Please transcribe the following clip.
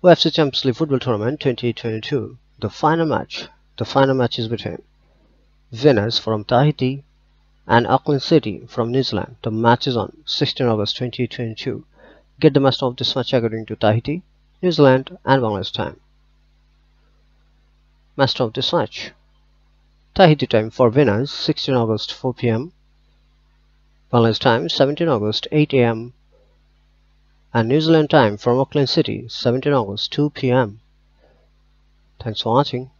OFC Champions League Football Tournament 2022. The final match is between Venus from Tahiti and Auckland City from New Zealand. The match is on 16 August 2022. Get the match of this match according to Tahiti, New Zealand and Bangladesh time. Match of this match. Tahiti time for Venus 16 August 4 p.m. Bangladesh time 17 August 8 a.m. and New Zealand time from Auckland City 17 August 2 p.m. Thanks for watching.